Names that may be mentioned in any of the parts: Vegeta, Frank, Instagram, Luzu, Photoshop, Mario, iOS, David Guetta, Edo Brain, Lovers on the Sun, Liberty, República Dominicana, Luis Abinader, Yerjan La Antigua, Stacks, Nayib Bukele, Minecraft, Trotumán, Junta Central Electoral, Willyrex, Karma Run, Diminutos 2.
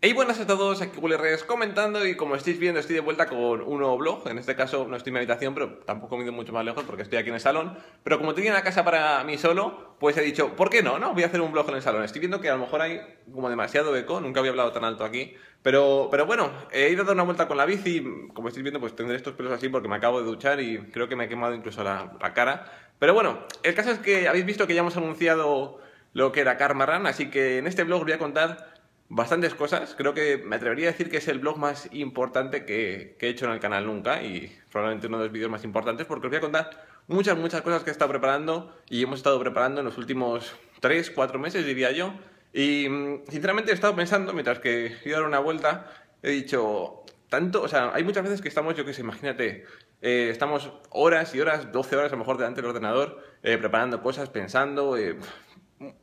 Hey, buenas a todos, aquí Willyrex comentando y como estáis viendo estoy de vuelta con un nuevo vlog. En este caso no estoy en mi habitación, pero tampoco me he ido mucho más lejos porque estoy aquí en el salón. Pero como tenía una casa para mí solo, pues he dicho, ¿por qué no? Voy a hacer un vlog en el salón. Estoy viendo que a lo mejor hay como demasiado eco, nunca había hablado tan alto aquí. Pero bueno, he ido a dar una vuelta con la bici y como estáis viendo pues tendré estos pelos así porque me acabo de duchar y creo que me he quemado incluso la cara. Pero bueno, el caso es que habéis visto que ya hemos anunciado lo que era Karma Run, así que en este vlog voy a contar bastantes cosas. Creo que me atrevería a decir que es el vlog más importante que he hecho en el canal nunca y probablemente uno de los vídeos más importantes porque os voy a contar muchas cosas que he estado preparando y hemos estado preparando en los últimos 3-4 meses, diría yo. Y sinceramente he estado pensando, mientras que he ido a dar una vuelta, he dicho, tanto, o sea, hay muchas veces que estamos, yo que sé, imagínate, estamos horas y horas, 12 horas a lo mejor delante del ordenador, preparando cosas, pensando,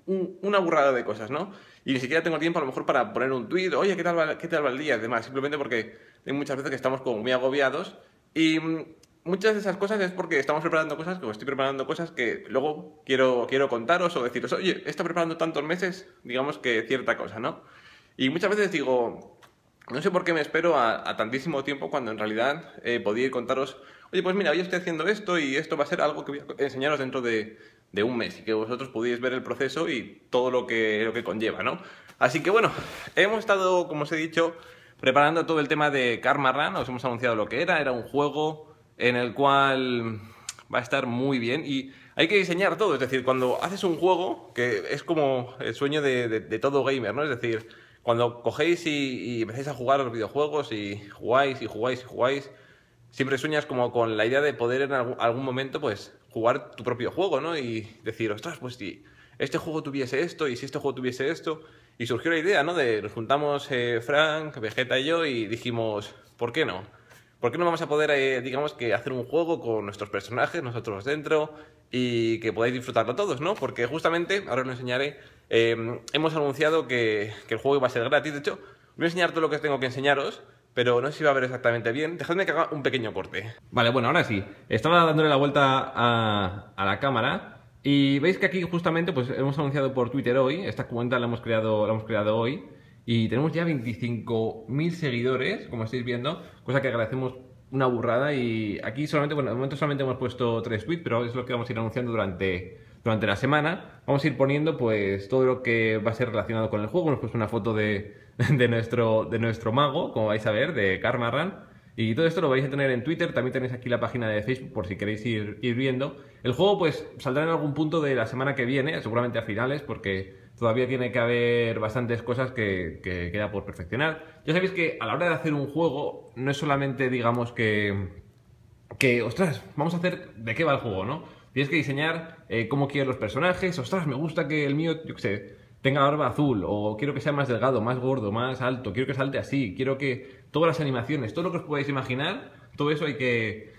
una burrada de cosas, ¿no? Y ni siquiera tengo tiempo a lo mejor para poner un tweet, oye, ¿qué tal va el día? Y demás, simplemente porque hay muchas veces que estamos como muy agobiados y muchas de esas cosas es porque estamos preparando cosas, como estoy preparando cosas que luego quiero contaros o deciros, oye, he estado preparando tantos meses, digamos que cierta cosa, ¿no? Y muchas veces digo, no sé por qué me espero a tantísimo tiempo cuando en realidad podía contaros, oye, pues mira, hoy estoy haciendo esto y esto va a ser algo que voy a enseñaros dentro de un mes y que vosotros pudierais ver el proceso y todo lo que conlleva, ¿no? Así que bueno, hemos estado, como os he dicho, preparando todo el tema de Karma Run. Os hemos anunciado lo que era un juego en el cual va a estar muy bien y hay que diseñar todo, es decir, cuando haces un juego, que es como el sueño de todo gamer, ¿no? Es decir, cuando cogéis y empecéis a jugar a los videojuegos y jugáis, siempre sueñas como con la idea de poder en algún momento pues jugar tu propio juego, ¿no? Y decir, ostras, pues si este juego tuviese esto y si este juego tuviese esto. Y surgió la idea, ¿no? De nos juntamos Frank, Vegeta y yo y dijimos, ¿por qué no? ¿Por qué no vamos a poder, digamos, que hacer un juego con nuestros personajes, nosotros dentro y que podáis disfrutarlo todos, ¿no? Porque justamente, ahora os lo enseñaré, hemos anunciado que el juego iba a ser gratis. De hecho, voy a enseñar todo lo que tengo que enseñaros, pero no sé si va a ver exactamente bien. Dejadme que haga un pequeño corte. Vale, bueno, ahora sí. Estaba dándole la vuelta a la cámara y veis que aquí justamente pues hemos anunciado por Twitter hoy. Esta cuenta la hemos creado hoy y tenemos ya 25.000 seguidores, como estáis viendo, cosa que agradecemos una burrada. Y aquí solamente, bueno, de momento solamente hemos puesto 3 tweets, pero es lo que vamos a ir anunciando durante la semana. Vamos a ir poniendo pues todo lo que va a ser relacionado con el juego. Hemos puesto una foto de nuestro mago, como vais a ver, de Karma Run, y todo esto lo vais a tener en Twitter. También tenéis aquí la página de Facebook por si queréis ir viendo. El juego pues saldrá en algún punto de la semana que viene, seguramente a finales, porque todavía tiene que haber bastantes cosas que queda por perfeccionar. Ya sabéis que a la hora de hacer un juego no es solamente, digamos, que ostras, vamos a hacer de qué va el juego, ¿no? Tienes que diseñar cómo quieren los personajes. Ostras, me gusta que el mío, yo qué sé, tenga barba azul, o quiero que sea más delgado, más gordo, más alto, quiero que salte así, quiero que todas las animaciones, todo lo que os podáis imaginar, todo eso hay que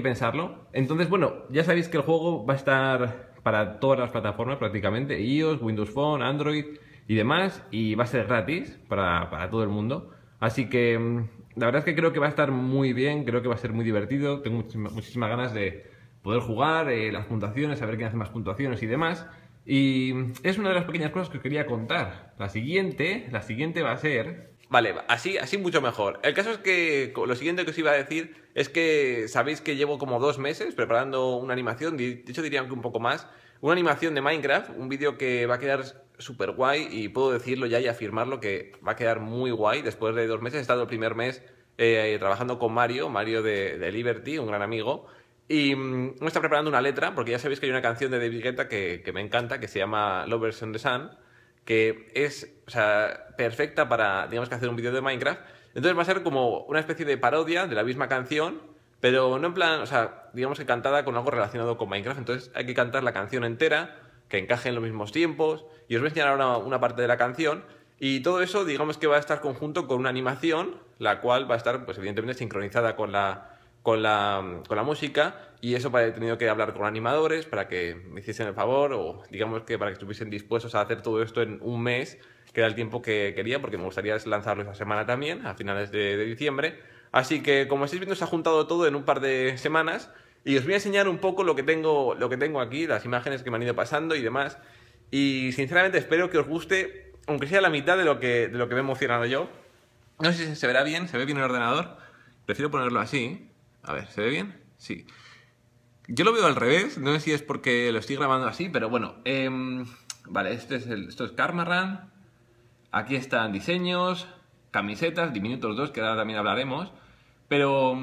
pensarlo. Entonces, bueno, ya sabéis que el juego va a estar para todas las plataformas prácticamente, iOS, Windows Phone, Android y demás, y va a ser gratis para todo el mundo. Así que la verdad es que creo que va a estar muy bien, creo que va a ser muy divertido, tengo muchísimas ganas de poder jugar, las puntuaciones, saber quién hace más puntuaciones y demás. Y es una de las pequeñas cosas que os quería contar. La siguiente va a ser... Vale, así mucho mejor. El caso es que lo siguiente que os iba a decir es que sabéis que llevo como 2 meses preparando una animación, de hecho diría que un poco más, una animación de Minecraft, un vídeo que va a quedar súper guay y puedo decirlo ya y afirmarlo que va a quedar muy guay. Después de 2 meses, he estado el primer mes trabajando con Mario de Liberty, un gran amigo. Y me está preparando una letra, porque ya sabéis que hay una canción de David Guetta que me encanta, que se llama Lovers on the Sun, que es, o sea, perfecta para, digamos, que hacer un vídeo de Minecraft. Entonces va a ser como una especie de parodia de la misma canción, pero no en plan, o sea, digamos que cantada con algo relacionado con Minecraft. Entonces hay que cantar la canción entera, que encaje en los mismos tiempos, y os voy a enseñar ahora una parte de la canción. Y todo eso, digamos que va a estar conjunto con una animación, la cual va a estar, pues evidentemente, sincronizada con la música, y eso he tenido que hablar con animadores para que me hiciesen el favor, o digamos que para que estuviesen dispuestos a hacer todo esto en un mes, que era el tiempo que quería, porque me gustaría lanzarlo esta semana también, a finales de diciembre. Así que, como estáis viendo, se ha juntado todo en un par de semanas y os voy a enseñar un poco lo que tengo aquí, las imágenes que me han ido pasando y demás. Y sinceramente espero que os guste. aunque sea la mitad de lo que me he emocionado yo. No sé si se verá bien, se ve bien el ordenador. Prefiero ponerlo así. A ver, ¿se ve bien? Sí. Yo lo veo al revés, no sé si es porque lo estoy grabando así, pero bueno. Vale, esto es Karma Run. Aquí están diseños, camisetas, Diminutos 2, que ahora también hablaremos. Pero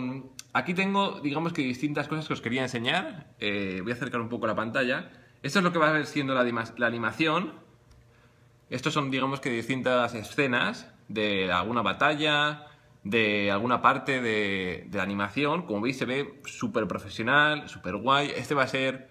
aquí tengo, digamos que distintas cosas que os quería enseñar. Voy a acercar un poco la pantalla. Esto es lo que va a ver siendo la animación. Estos son, digamos que distintas escenas de alguna batalla, de alguna parte de la animación. Como veis, se ve súper profesional, súper guay. Este va a ser...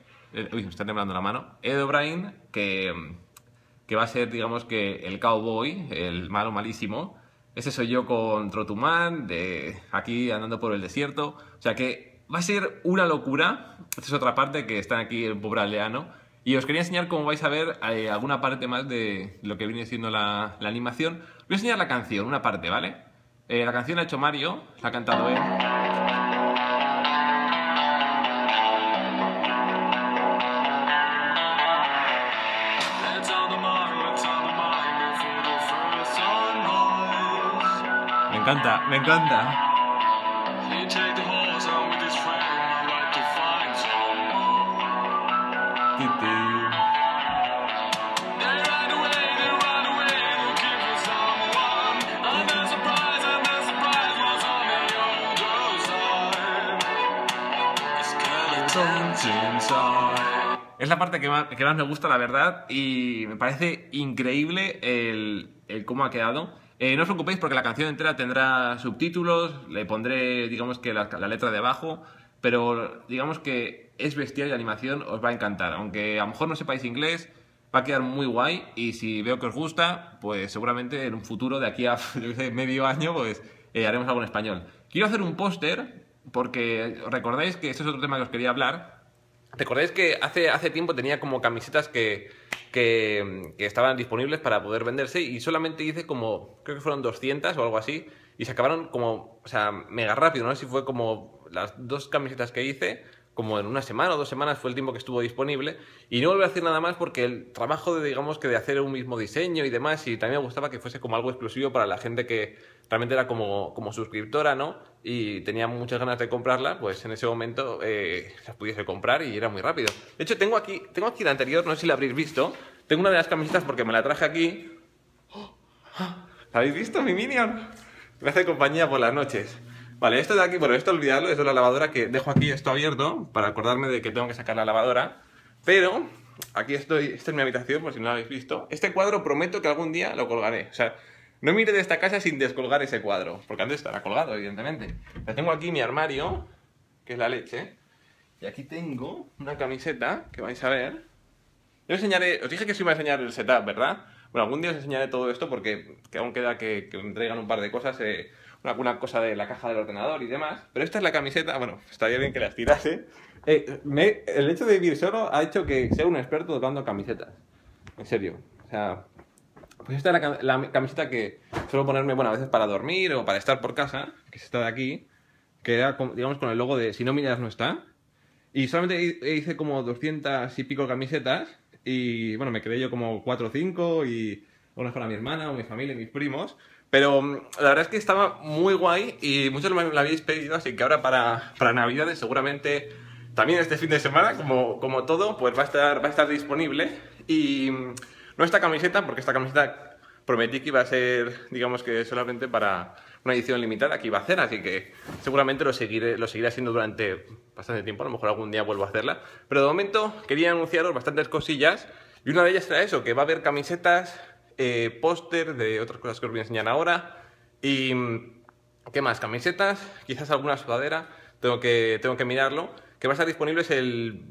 Uy, me está temblando la mano. Edo Brain, que va a ser, digamos que, el cowboy, el malo malísimo. Este soy yo con Trotumán, de aquí andando por el desierto. O sea que va a ser una locura. Esta es otra parte que está aquí el pobre aldeano. Y os quería enseñar, como vais a ver, alguna parte más de lo que viene siendo la animación. Voy a enseñar la canción, una parte, ¿vale? La canción la ha hecho Mario, la ha cantado él. Me encanta, me encanta. Es la parte que más me gusta, la verdad, y me parece increíble el cómo ha quedado. No os preocupéis porque la canción entera tendrá subtítulos, le pondré, digamos que la letra debajo, pero digamos que es bestial y la animación os va a encantar. Aunque a lo mejor no sepáis inglés, va a quedar muy guay y si veo que os gusta, pues seguramente en un futuro, de aquí a medio año, pues haremos algo en español. Quiero hacer un póster porque recordáis que este es otro tema que os quería hablar. Recordáis que hace tiempo tenía como camisetas que estaban disponibles para poder venderse y solamente hice como, creo que fueron 200 o algo así, y se acabaron como, o sea, mega rápido, no sé si fue como las dos camisetas que hice, como en una semana o 2 semanas fue el tiempo que estuvo disponible, y no volví a hacer nada más porque el trabajo de, digamos que de hacer un mismo diseño y demás, y también me gustaba que fuese como algo exclusivo para la gente que realmente era como suscriptora, ¿no? Y tenía muchas ganas de comprarla, pues en ese momento las pudiese comprar y era muy rápido. De hecho, tengo aquí la anterior, no sé si la habréis visto. Tengo una de las camisetas porque me la traje aquí. ¿La habéis visto, mi Minion? Me hace compañía por las noches. Vale, esto de aquí, bueno, esto olvidarlo, esto es la lavadora que dejo aquí, esto abierto, para acordarme de que tengo que sacar la lavadora. Pero aquí estoy, esta es mi habitación, por si no la habéis visto. Este cuadro prometo que algún día lo colgaré, o sea... No mire de esta casa sin descolgar ese cuadro, porque antes estará colgado, evidentemente. Tengo aquí mi armario, que es la leche. Y aquí tengo una camiseta, que vais a ver. Yo os enseñaré, os dije que os iba a enseñar el setup, ¿verdad? Bueno, algún día os enseñaré todo esto, porque aún queda que me traigan un par de cosas, una cosa de la caja del ordenador y demás. Pero esta es la camiseta, bueno, estaría bien que las tirase. El hecho de vivir solo ha hecho que sea un experto tocando camisetas. En serio, o sea... Pues esta es la camiseta que suelo ponerme, bueno, a veces para dormir o para estar por casa, que es esta de aquí, que era, digamos, con el logo de si no miras no está. Y solamente hice como 200 y pico camisetas y, bueno, me quedé yo como 4 o 5 y unas para mi hermana o mi familia y mis primos. Pero la verdad es que estaba muy guay y muchos me la habéis pedido, así que ahora para Navidades seguramente... También este fin de semana, como todo, pues va a estar disponible y... No esta camiseta, porque esta camiseta prometí que iba a ser, digamos que solamente para una edición limitada que iba a hacer, así que seguramente lo seguiré haciendo durante bastante tiempo, a lo mejor algún día vuelvo a hacerla. Pero de momento quería anunciaros bastantes cosillas y una de ellas era eso, que va a haber camisetas, póster de otras cosas que os voy a enseñar ahora y ¿qué más? Camisetas, quizás alguna sudadera, tengo que mirarlo, que va a estar disponible el,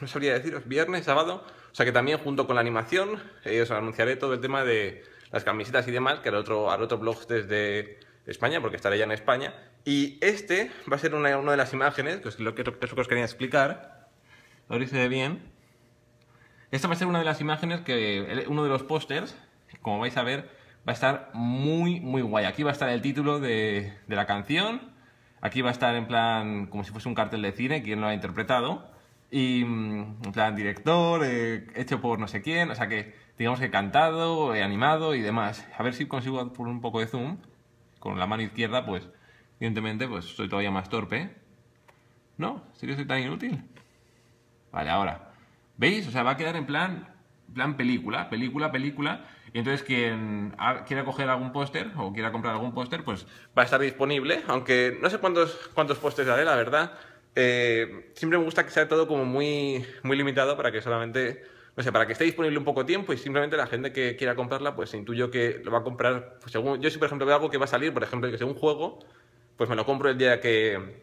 no sabría deciros, viernes, sábado... O sea que también junto con la animación os anunciaré todo el tema de las camisetas y demás, que haré otro blog desde España, porque estaré ya en España. Y este va a ser una de las imágenes, que es lo que os quería explicar. A ver si se ve bien. Esta va a ser una de las imágenes, uno de los pósters, como vais a ver, va a estar muy, muy guay. Aquí va a estar el título de la canción, aquí va a estar en plan como si fuese un cartel de cine, quien lo ha interpretado. Y en plan director, hecho por no sé quién, o sea que digamos que cantado, animado y demás. A ver si consigo por un poco de zoom. Con la mano izquierda, pues, evidentemente, pues soy todavía más torpe. ¿No? ¿En serio soy tan inútil? Vale, ahora. ¿Veis? O sea, va a quedar en plan película, película. Y entonces quien quiera coger algún póster o quiera comprar algún póster, pues va a estar disponible. Aunque no sé cuántos pósters haré, la verdad. Siempre me gusta que sea todo como muy limitado para que solamente... No sé, para que esté disponible un poco tiempo y simplemente la gente que quiera comprarla, pues intuyo que lo va a comprar... Pues, según yo, si por ejemplo veo algo que va a salir, por ejemplo, que sea un juego, pues me lo compro el día que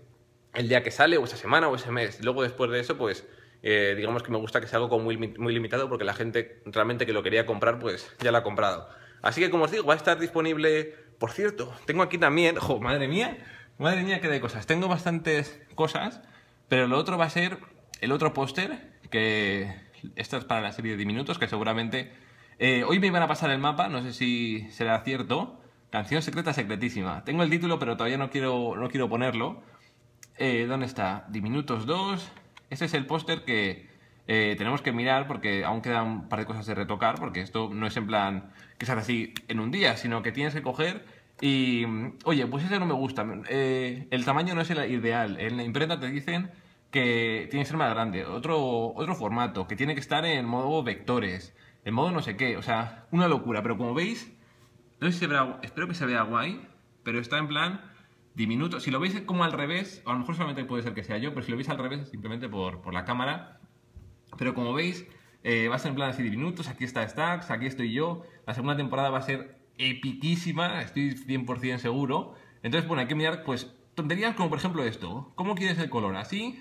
sale, o esa semana, o ese mes. Luego después de eso, pues... digamos que me gusta que sea algo como muy limitado porque la gente realmente que lo quería comprar pues ya lo ha comprado. Así que como os digo, va a estar disponible... Por cierto, tengo aquí también... ¡Jo, madre mía, qué de cosas! Tengo bastantes cosas, pero lo otro va a ser el otro póster que... Esta es para la serie de Diminutos que seguramente... hoy me iban a pasar el mapa, no sé si será cierto. Canción secreta secretísima. Tengo el título pero todavía no quiero ponerlo. ¿Dónde está? Diminutos 2... Este es el póster que tenemos que mirar porque aún quedan un par de cosas de retocar, porque esto no es en plan que se hace así en un día, sino que tienes que coger y... Oye, pues ese no me gusta, el tamaño no es el ideal, en la imprenta te dicen que tiene que ser más grande, otro formato, que tiene que estar en modo vectores, en modo no sé qué, o sea, una locura, pero como veis, no sé si se verá, espero que se vea guay, pero está en plan... Diminuto, si lo veis como al revés, a lo mejor solamente puede ser que sea yo, pero si lo veis al revés simplemente por la cámara. Pero como veis, va a ser en plan así diminutos, aquí está Stacks, aquí estoy yo. La segunda temporada va a ser epiquísima, estoy 100% seguro. Entonces, bueno, hay que mirar pues tonterías como por ejemplo esto. ¿Cómo quieres el color? ¿Así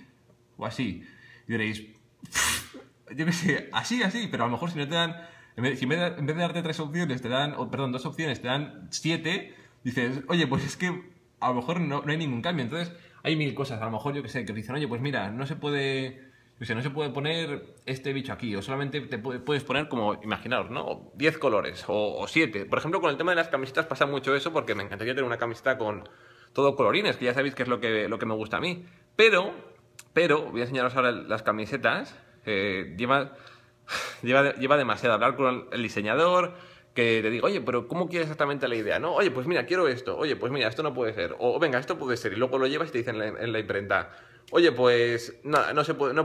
o así? Y diréis, yo qué sé, así, pero a lo mejor si no te dan, en vez de darte tres opciones, te dan, perdón, dos opciones, te dan 7, dices, oye, pues es que... A lo mejor no hay ningún cambio, entonces hay mil cosas, a lo mejor yo que sé, que dicen, oye, pues mira, no se puede poner este bicho aquí, o solamente te puedes poner como, imaginaos, ¿no? 10 colores, o 7. Por ejemplo, con el tema de las camisetas pasa mucho eso, porque me encantaría tener una camiseta con todo colorines, que ya sabéis que es lo que me gusta a mí. Pero voy a enseñaros ahora las camisetas, lleva demasiado hablar con el diseñador... Que te digo, oye, pero ¿cómo quieres exactamente la idea? ¿No? Oye, pues mira, quiero esto. Oye, pues mira, esto no puede ser. O venga, esto puede ser. Y luego lo llevas y te dicen en la imprenta, oye, pues no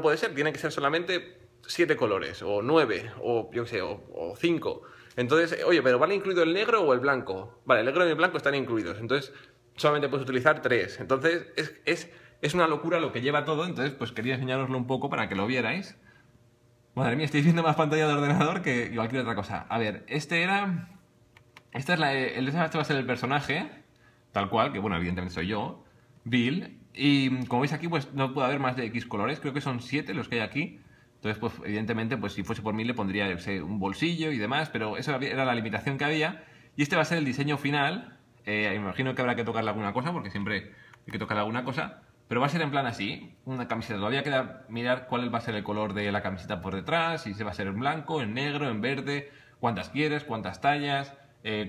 puede ser. Tiene que ser solamente 7 colores, o 9, o yo qué sé, o 5. Entonces, oye, pero ¿vale incluido el negro o el blanco? Vale, el negro y el blanco están incluidos. Entonces, solamente puedes utilizar 3. Entonces, es una locura lo que lleva todo. Entonces, pues quería enseñároslo un poco para que lo vierais. Madre mía, estáis viendo más pantalla de ordenador que cualquier otra cosa. A ver, este va a ser el personaje, tal cual, que bueno, evidentemente soy yo, Bill. Y como veis aquí, pues no puede haber más de X colores, creo que son 7 los que hay aquí. Entonces, pues evidentemente, pues si fuese por mí le pondría, yo sé, un bolsillo y demás, pero eso era la limitación que había. Y este va a ser el diseño final. Imagino que habrá que tocarle alguna cosa, porque siempre hay que tocarle alguna cosa. Pero va a ser en plan así, una camiseta. Todavía queda mirar cuál va a ser el color de la camiseta por detrás, si se va a ser en blanco, en negro, en verde, cuántas quieres, cuántas tallas,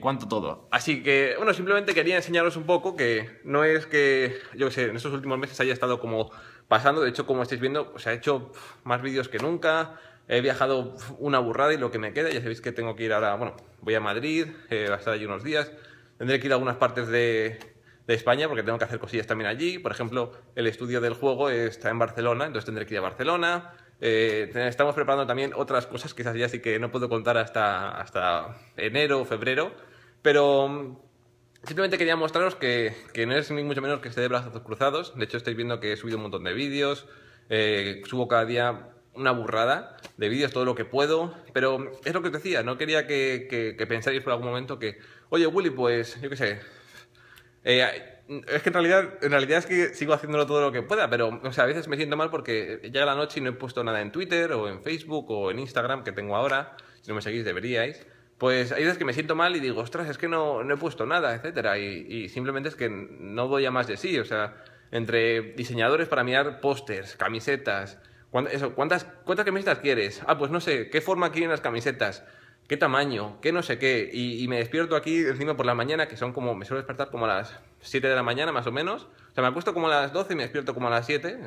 cuánto todo. Así que, bueno, simplemente quería enseñaros un poco que no es que, yo qué sé, en estos últimos meses haya estado como pasando. De hecho, como estáis viendo, pues he hecho más vídeos que nunca, he viajado una burrada y lo que me queda. Ya sabéis que tengo que ir ahora, bueno, voy a Madrid, va a estar allí unos días, tendré que ir a algunas partes de España, porque tengo que hacer cosillas también allí. Por ejemplo, el estudio del juego está en Barcelona, entonces tendré que ir a Barcelona. Estamos preparando también otras cosas, quizás ya sí que no puedo contar hasta enero o febrero, pero simplemente quería mostraros que no es ni mucho menos que esté de brazos cruzados. De hecho, estáis viendo que he subido un montón de vídeos, subo cada día una burrada de vídeos, todo lo que puedo, pero es lo que os decía, no quería que pensáis por algún momento que, oye, Willy, pues, yo qué sé... es que en realidad es que sigo haciéndolo todo lo que pueda, pero o sea, a veces me siento mal porque llega la noche y no he puesto nada en Twitter o en Facebook o en Instagram, que tengo ahora, si no me seguís deberíais. Pues hay veces que me siento mal y digo, ostras, es que no he puesto nada, etcétera, y simplemente es que no doy a más de sí. O sea, entre diseñadores para mirar pósters, camisetas, ¿cuántas camisetas quieres? Ah, pues no sé, ¿qué forma quieren las camisetas? ¿Qué tamaño? ¿Qué no sé qué? Y me despierto aquí encima por la mañana, que son como... Me suelo despertar como a las 7 de la mañana, más o menos. O sea, me acuesto como a las 12 y me despierto como a las 7.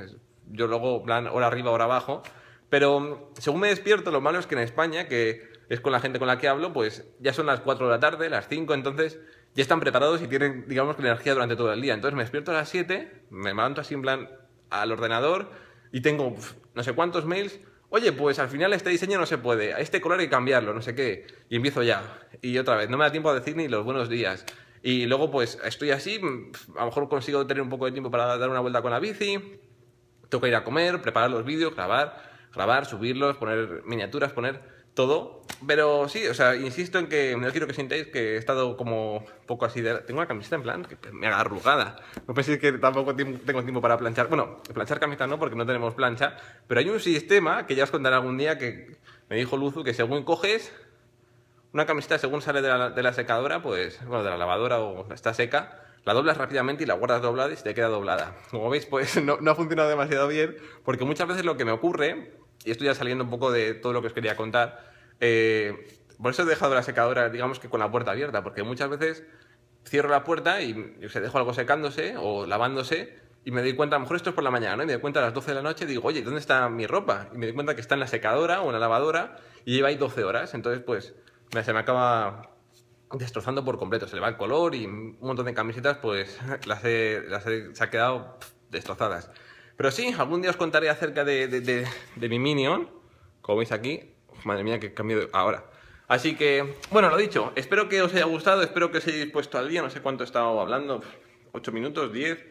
yo luego, plan, hora arriba, hora abajo. Pero según me despierto, lo malo es que en España, que es con la gente con la que hablo, pues ya son las 4 de la tarde, las 5, entonces ya están preparados y tienen, digamos, que energía durante todo el día. Entonces me despierto a las 7, me levanto así en plan al ordenador y tengo no sé cuántos mails. Oye, pues al final este diseño no se puede, a este color hay que cambiarlo, no sé qué. Y empiezo ya. Y otra vez, no me da tiempo a decir ni los buenos días. Y luego pues estoy así, a lo mejor consigo tener un poco de tiempo para dar una vuelta con la bici. Toca ir a comer, preparar los vídeos, grabar, subirlos, poner miniaturas, poner todo. Pero sí, o sea, insisto en que no quiero que sintáis que he estado como poco así de... Tengo una camiseta en plan que me haga arrugada. No penséis que tampoco tengo tiempo para planchar. Bueno, planchar camiseta no, porque no tenemos plancha. Pero hay un sistema que ya os contaré algún día, que me dijo Luzu, que según coges una camiseta, según sale de la secadora, pues, bueno, de la lavadora, o está seca, la doblas rápidamente y la guardas doblada y se te queda doblada. Como veis, pues no ha funcionado demasiado bien, porque muchas veces lo que me ocurre, y estoy ya saliendo un poco de todo lo que os quería contar, por eso he dejado la secadora, digamos, que con la puerta abierta, porque muchas veces cierro la puerta y se dejo algo secándose o lavándose y me doy cuenta, a lo mejor esto es por la mañana, ¿no? Y me doy cuenta a las 12 de la noche y digo, oye, ¿dónde está mi ropa? Y me doy cuenta que está en la secadora o en la lavadora y lleva ahí 12 horas, entonces pues se me acaba destrozando por completo, se le va el color y un montón de camisetas pues se han quedado destrozadas. Pero sí, algún día os contaré acerca de mi Minion, como veis aquí. Madre mía, que cambio de... ahora. Así que, bueno, lo dicho, espero que os haya gustado, espero que os hayáis puesto al día, no sé cuánto he estado hablando, 8 minutos, 10,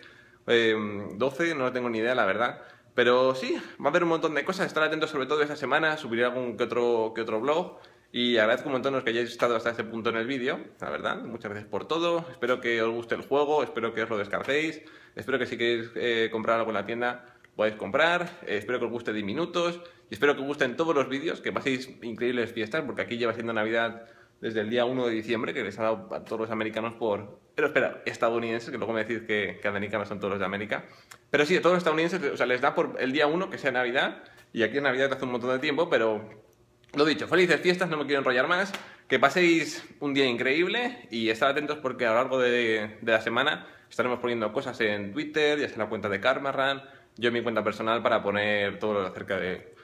12, no tengo ni idea, la verdad. Pero sí, va a haber un montón de cosas, estar atentos sobre todo esta semana, subiré algún que otro blog. Y agradezco un montón los que hayáis estado hasta este punto en el vídeo, la verdad, muchas gracias por todo, espero que os guste el juego, espero que os lo descarguéis, espero que si queréis comprar algo en la tienda podáis comprar, espero que os guste Diminutos y espero que os gusten todos los vídeos, que paséis increíbles fiestas, porque aquí lleva siendo Navidad desde el día 1 de diciembre, que les ha dado a todos los americanos por... Pero espera, estadounidenses, que luego me decís que americanos son todos los de América, pero sí, a todos los estadounidenses, o sea, les da por el día 1 que sea Navidad, y aquí en Navidad hace un montón de tiempo, pero... Lo dicho, felices fiestas, no me quiero enrollar más, que paséis un día increíble y estar atentos porque a lo largo de la semana estaremos poniendo cosas en Twitter, ya sea la cuenta de Karma Run, yo en mi cuenta personal para poner todo lo acerca de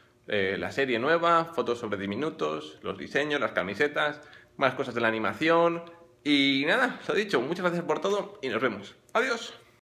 la serie nueva, fotos sobre Diminutos, los diseños, las camisetas, más cosas de la animación y nada, os he dicho, muchas gracias por todo y nos vemos. ¡Adiós!